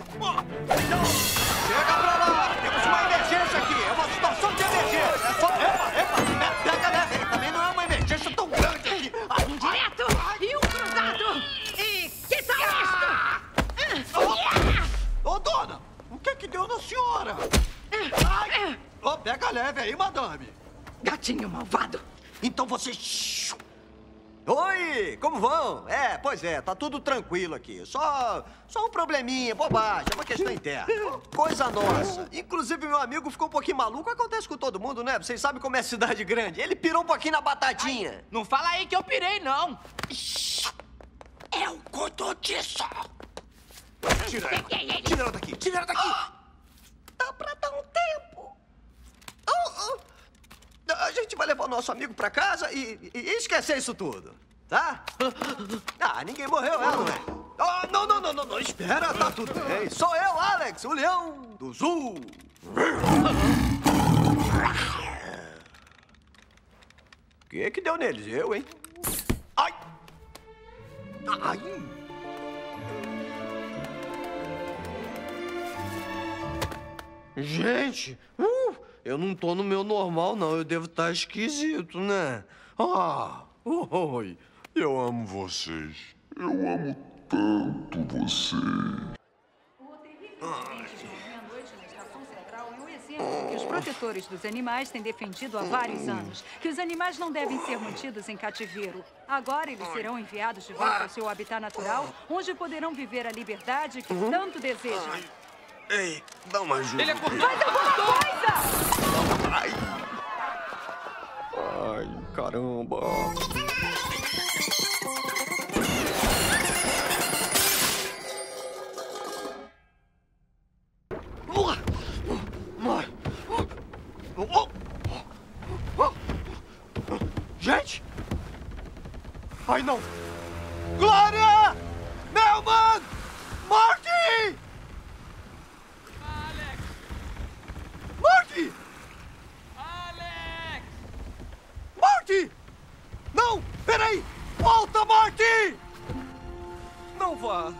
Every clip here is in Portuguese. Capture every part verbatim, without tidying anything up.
Chega pra lá! Temos uma emergência aqui! É uma situação de emergência! É só... Epa, epa! Pega leve! Também não é uma emergência tão grande aqui! Um direto e um cruzado! E que tal isto? Ô, oh, oh, dona! O que que deu na senhora? Ai! Oh, pega leve aí, madame! Gatinho malvado! Então você... Oi, como vão? É, pois é, tá tudo tranquilo aqui. Só, só um probleminha, bobagem, é uma questão interna. Coisa nossa. Inclusive, meu amigo ficou um pouquinho maluco. Acontece com todo mundo, né? Vocês sabem como é cidade grande. Ele pirou um pouquinho na batatinha. Ai, não fala aí que eu pirei, não. Eu cuido disso. Tira ela. Tira ela daqui, tira ela daqui. Ah, dá pra dar um tempo. Oh, oh. A gente vai levar o nosso amigo pra casa e, e esquecer isso tudo, tá? Ah, ninguém morreu, ela, né? Oh, não, não, não, não, não, espera, tá tudo bem. Sou eu, Alex, o leão do zoo. O que que deu neles? Eu, hein? Ai! Ai! Gente! Uh! Eu não tô no meu normal, não. Eu devo estar esquisito, né? Ah, oi. Eu amo vocês. Eu amo tanto você. O terrível incidente de meia-noite na estação central é um exemplo que os protetores dos animais têm defendido há vários anos. Que os animais não devem ser mantidos em cativeiro. Agora eles serão enviados de volta ao seu habitat natural, onde poderão viver a liberdade que tanto desejam. Ei, dá uma ajuda. Ele acordou. Faz alguma coisa! Ai. Ai, caramba. Gente! Ai, não. Glória! Meu mano! Marty! Marty! Alex! Marty! Não! Peraí! Volta, Marty! Não vá!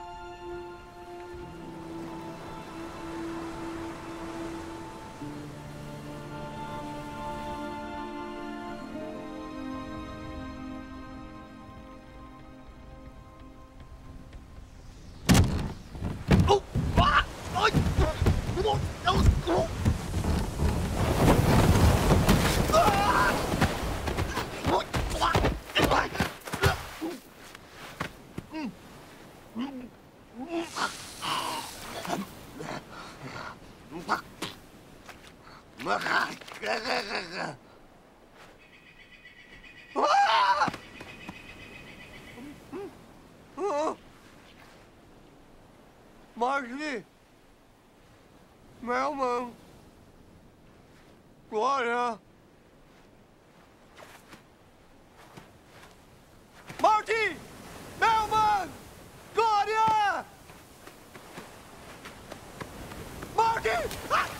Marty, meu mano, Glória, Marty, meu mano, Glória, Marty. Ah!